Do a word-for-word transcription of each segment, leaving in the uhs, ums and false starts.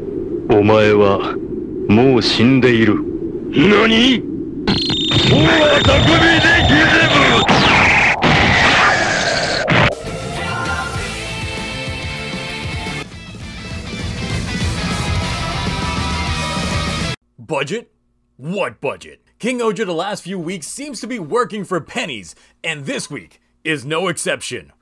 Omae wa mou shindeiru. Nani? Owa takumi de gizebu! Budget? What budget? King-Ohger the last few weeks seems to be working for pennies, and this week is no exception.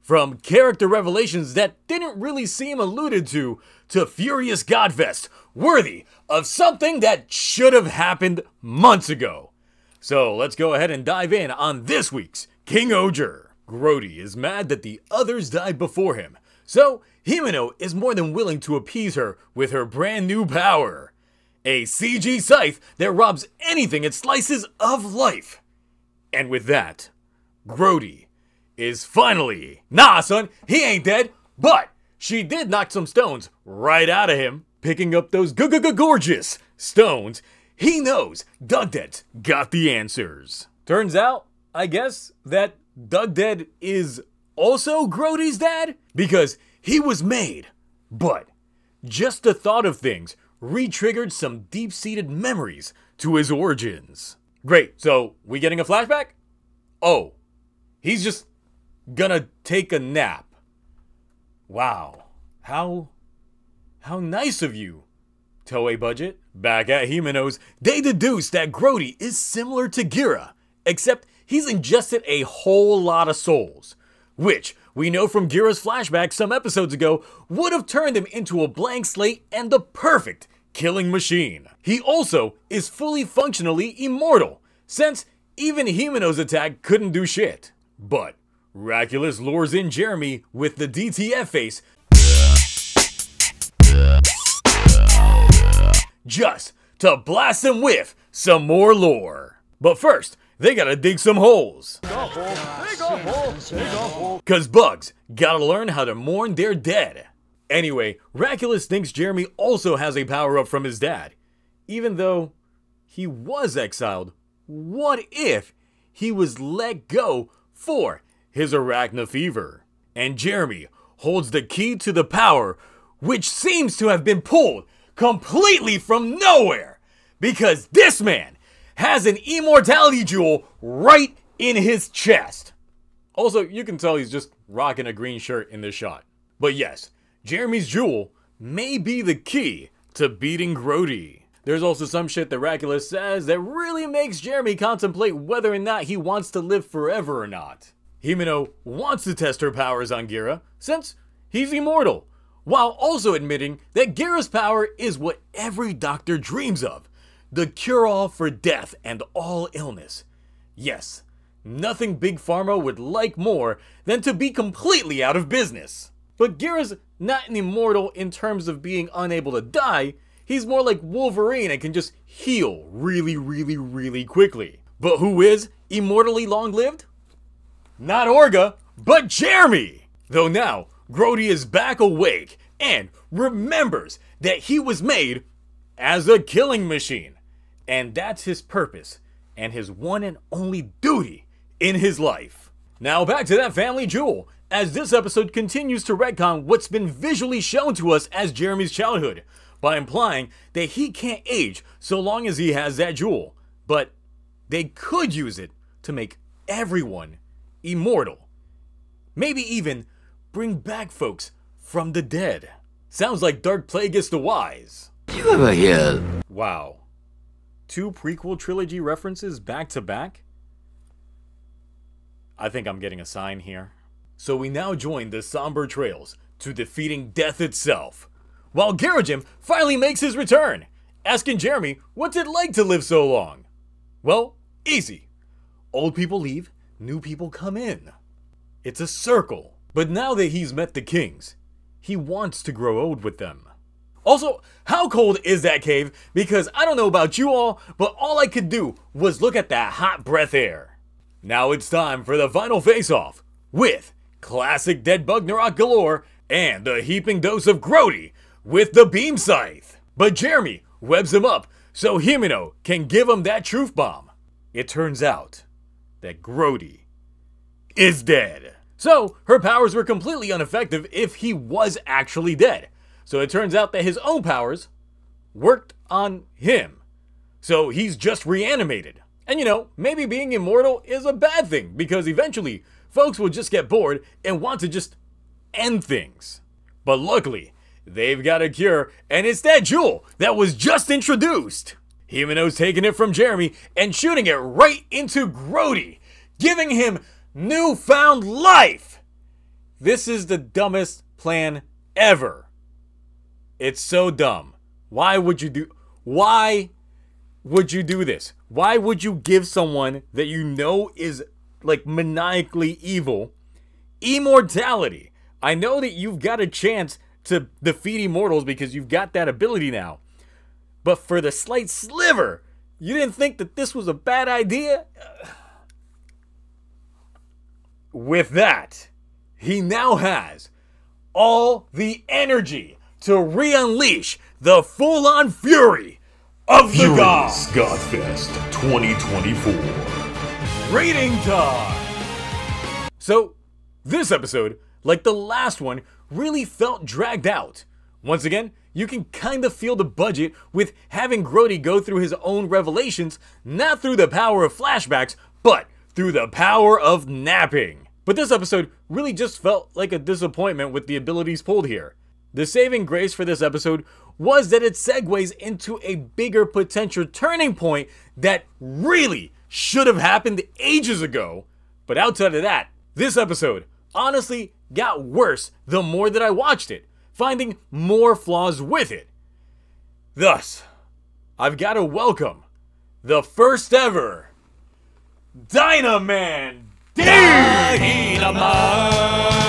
From character revelations that didn't really seem alluded to, to furious Godfest, worthy of something that should have happened months ago. So let's go ahead and dive in on this week's King-Ohger. Grody is mad that the others died before him, so Himeno is more than willing to appease her with her brand new power. A C G scythe that robs anything it slices of life. And with that, Grody is finally, nah son, he ain't dead, but she did knock some stones right out of him. Picking up those g-g-g-gorgeous stones, he knows Doug Dead got the answers. Turns out, I guess, that Doug Dead is also Grody's dad? Because he was made, but just the thought of things re-triggered some deep-seated memories to his origins. Great, so we getting a flashback? Oh, he's just gonna take a nap. Wow, how how nice of you, Toei budget. Back at Himeno's, they deduce that Grody is similar to Gira, except he's ingested a whole lot of souls, which we know from Gira's flashback some episodes ago would have turned him into a blank slate and the perfect killing machine. He also is fully functionally immortal, since even Himeno's attack couldn't do shit. But Rackulous lures in Jeremy with the D T F face just to blast him with some more lore. But first, they gotta dig some holes. Cause bugs gotta learn how to mourn their dead. Anyway, Rackulous thinks Jeremy also has a power up from his dad. Even though he was exiled, what if he was let go for his arachna fever? And Jeremy holds the key to the power, which seems to have been pulled completely from nowhere, because this man has an immortality jewel right in his chest. Also, you can tell he's just rocking a green shirt in this shot. But yes, Jeremy's jewel may be the key to beating Grody. There's also some shit that Rackulous says that really makes Jeremy contemplate whether or not he wants to live forever or not. Himeno wants to test her powers on Gira, since he's immortal, while also admitting that Gira's power is what every doctor dreams of, the cure-all for death and all illness. Yes, nothing Big Pharma would like more than to be completely out of business. But Gira's not an immortal in terms of being unable to die, he's more like Wolverine and can just heal really, really, really quickly. But who is immortally long-lived? Not Orga, but Jeremy! Though now, Grody is back awake and remembers that he was made as a killing machine. And that's his purpose and his one and only duty in his life. Now back to that family jewel, as this episode continues to retcon what's been visually shown to us as Jeremy's childhood, by implying that he can't age so long as he has that jewel. But they could use it to make everyone immortal. Maybe even bring back folks from the dead. Sounds like Dark Plagueis the Wise. You ever hear? Wow. Two prequel trilogy references back to back? I think I'm getting a sign here. So we now join the somber trails to defeating death itself, while Gyrogim finally makes his return, asking Jeremy what's it like to live so long. Well, easy. Old people leave, new people come in. It's a circle. But now that he's met the kings, he wants to grow old with them. Also, how cold is that cave? Because I don't know about you all, but all I could do was look at that hot breath air. Now it's time for the final face-off with classic dead Bugnarok galore and the heaping dose of Grody with the beam scythe. But Jeremy webs him up so Himeno can give him that truth bomb. It turns out that Grody is dead. So her powers were completely ineffective if he was actually dead. So it turns out that his own powers worked on him. So he's just reanimated. And you know, maybe being immortal is a bad thing, because eventually folks will just get bored and want to just end things. But luckily, they've got a cure, and it's that jewel that was just introduced. Himeno's taking it from Jeremy and shooting it right into Grody, giving him newfound life. This is the dumbest plan ever. It's so dumb. Why would you do, why would you do this? Why would you give someone that you know is like maniacally evil immortality? I know that you've got a chance to defeat immortals because you've got that ability now. But for the slight sliver, you didn't think that this was a bad idea? With that, he now has all the energy to re-unleash the full-on fury of the gods. Godfest twenty twenty-four. Rating time! So, this episode, like the last one, really felt dragged out. Once again, you can kinda feel the budget with having Grody go through his own revelations, not through the power of flashbacks, but through the power of napping. But this episode really just felt like a disappointment with the abilities pulled here. The saving grace for this episode was that it segues into a bigger potential turning point that really should have happened ages ago. But outside of that, this episode honestly got worse the more that I watched it, finding more flaws with it. Thus, I've got to welcome the first ever Dynaman dude! Dynaman!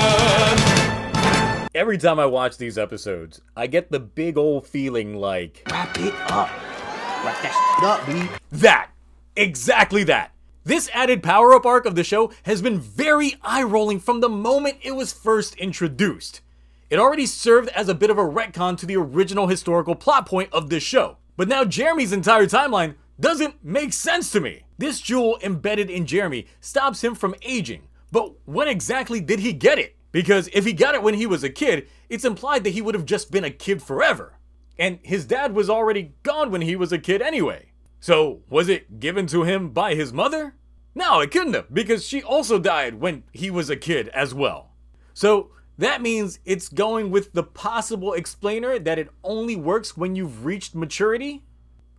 Every time I watch these episodes, I get the big old feeling like, wrap it up. Wrap that shit up, dude. That. Exactly that. This added power-up arc of the show has been very eye-rolling from the moment it was first introduced. It already served as a bit of a retcon to the original historical plot point of this show. But now Jeremy's entire timeline doesn't make sense to me. This jewel embedded in Jeremy stops him from aging. But when exactly did he get it? Because if he got it when he was a kid, it's implied that he would have just been a kid forever. And his dad was already gone when he was a kid anyway. So, was it given to him by his mother? No, it couldn't have, because she also died when he was a kid as well. So, that means it's going with the possible explainer that it only works when you've reached maturity?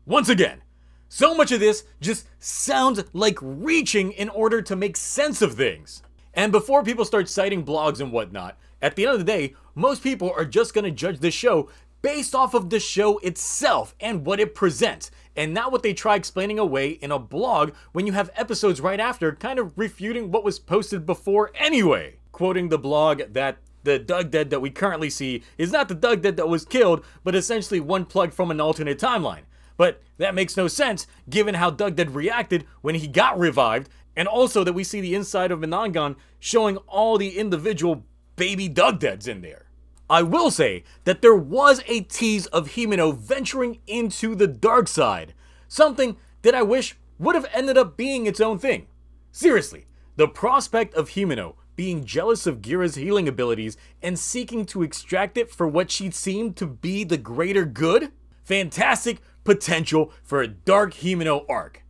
Once again, so much of this just sounds like reaching in order to make sense of things. And before people start citing blogs and whatnot, at the end of the day, most people are just going to judge this show based off of the show itself and what it presents, and not what they try explaining away in a blog when you have episodes right after kind of refuting what was posted before anyway. Quoting the blog that the Doug Dead that we currently see is not the Doug Dead that was killed, but essentially one plug from an alternate timeline. But that makes no sense given how Doug Dead reacted when he got revived, and also that we see the inside of Monongon showing all the individual baby Doug Deads in there. I will say that there was a tease of Himeno venturing into the dark side, something that I wish would have ended up being its own thing. Seriously, the prospect of Himeno being jealous of Gira's healing abilities and seeking to extract it for what she seemed to be the greater good? Fantastic potential for a dark Himeno arc.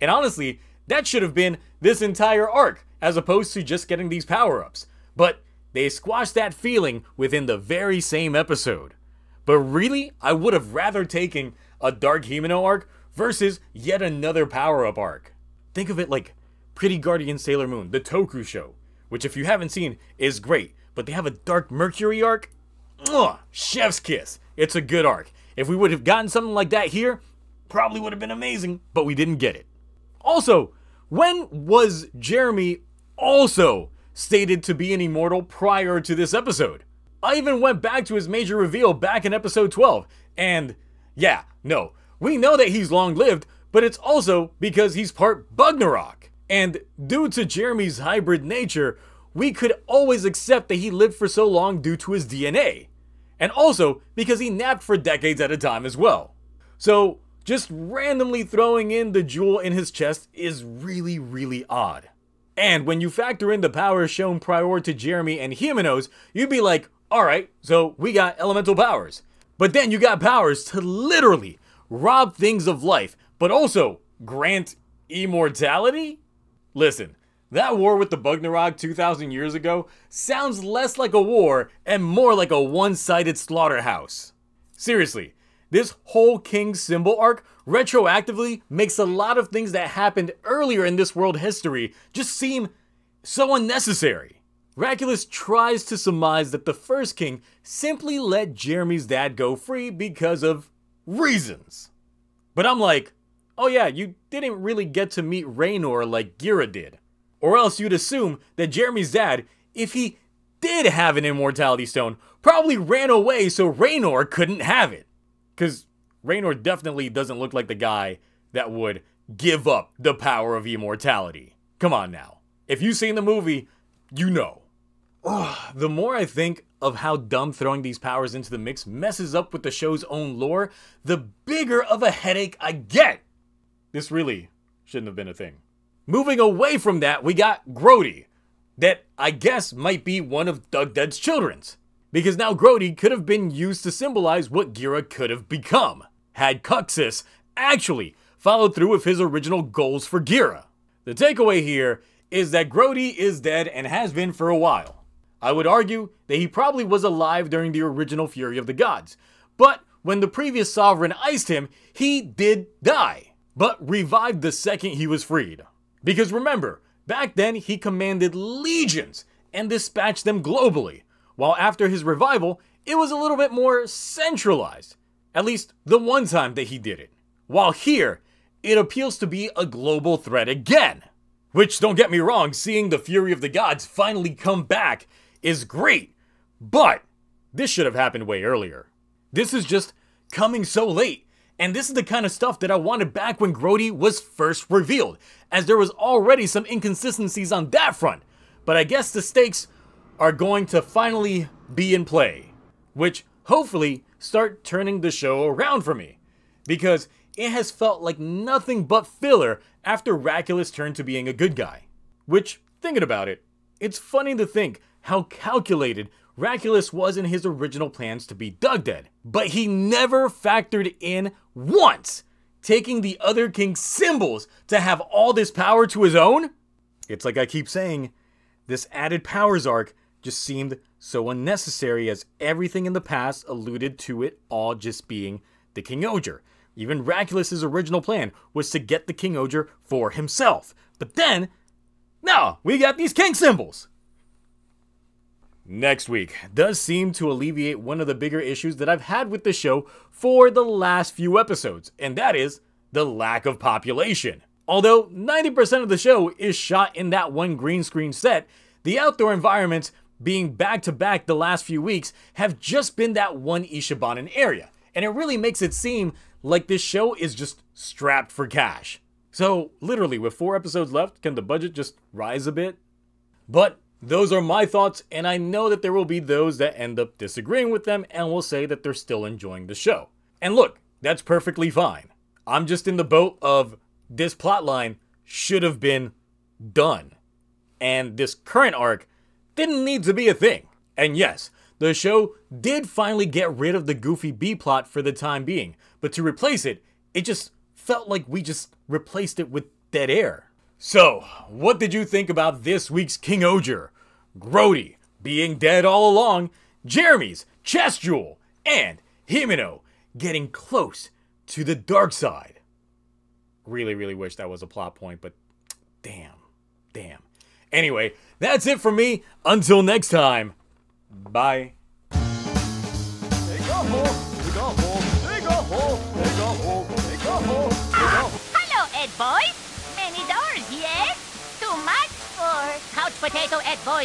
And honestly, that should have been this entire arc, as opposed to just getting these power-ups. But they squashed that feeling within the very same episode. But really, I would have rather taken a dark Himeno arc versus yet another power-up arc. Think of it like Pretty Guardian Sailor Moon, the Toku show, which if you haven't seen is great, but they have a dark Mercury arc? Ugh, chef's kiss. It's a good arc. If we would have gotten something like that here, probably would have been amazing, but we didn't get it. Also, when was Jeremy also stated to be an immortal prior to this episode? I even went back to his major reveal back in episode twelve, and yeah, no, we know that he's long-lived, but it's also because he's part Bugnarok. And due to Jeremy's hybrid nature, we could always accept that he lived for so long due to his D N A. And also because he napped for decades at a time as well. So just randomly throwing in the jewel in his chest is really, really odd. And when you factor in the power shown prior to Jeremy and Himeno's, you'd be like, alright, so we got elemental powers. But then you got powers to literally rob things of life, but also grant immortality? Listen, that war with the Bugnarok two thousand years ago sounds less like a war and more like a one-sided slaughterhouse. Seriously, this whole King symbol arc retroactively makes a lot of things that happened earlier in this world history just seem so unnecessary. Rackulous tries to surmise that the first king simply let Jeremy's dad go free because of reasons. But I'm like, oh yeah, you didn't really get to meet Raynor like Gira did. Or else you'd assume that Jeremy's dad, if he did have an immortality stone, probably ran away so Raynor couldn't have it. Because Raynor definitely doesn't look like the guy that would give up the power of immortality. Come on now. If you've seen the movie, you know. Ugh, the more I think of how dumb throwing these powers into the mix messes up with the show's own lore, the bigger of a headache I get. This really shouldn't have been a thing. Moving away from that, we got Grody, that I guess might be one of Doug Dead's children's. Because now Grody could have been used to symbolize what Gira could have become, had Cuxus actually followed through with his original goals for Gira. The takeaway here is that Grody is dead and has been for a while. I would argue that he probably was alive during the original Fury of the Gods, but when the previous sovereign iced him, he did die, but revived the second he was freed. Because remember, back then he commanded legions and dispatched them globally, while after his revival, it was a little bit more centralized, at least the one time that he did it. While here, it appeals to be a global threat again. Which, don't get me wrong, seeing the Fury of the Gods finally come back is great, but this should have happened way earlier. This is just coming so late, and this is the kind of stuff that I wanted back when Grody was first revealed, as there was already some inconsistencies on that front, but I guess the stakes are going to finally be in play, which hopefully start turning the show around for me, because it has felt like nothing but filler after Rackulous turned to being a good guy. Which, thinking about it, it's funny to think how calculated Rackulous was in his original plans to be Doug Dead, but he never factored in once taking the other king's symbols to have all this power to his own? It's like I keep saying, this added powers arc just seemed so unnecessary, as everything in the past alluded to it all just being the King-Ohger. Even Rackulous's original plan was to get the King-Ohger for himself. But then, no, we got these king symbols. Next week does seem to alleviate one of the bigger issues that I've had with the show for the last few episodes, and that is the lack of population. Although ninety percent of the show is shot in that one green screen set, the outdoor environments being back to back the last few weeks have just been that one Ishibanen area, and it really makes it seem like this show is just strapped for cash. So literally with four episodes left, can the budget just rise a bit? But those are my thoughts, and I know that there will be those that end up disagreeing with them and will say that they're still enjoying the show. And look, that's perfectly fine. I'm just in the boat of this plotline should have been done. And this current arc didn't need to be a thing. And yes, the show did finally get rid of the goofy B-plot for the time being, but to replace it, it just felt like we just replaced it with dead air. So, what did you think about this week's King-Ohger, Grody being dead all along, Jeremy's chest jewel, and Himeno getting close to the dark side? Really, really wish that was a plot point, but damn, damn. Anyway, that's it for me. Until next time, bye. Ah, hello, Ed Boys. Many doors, yes? Too much for couch potato Ed Boys?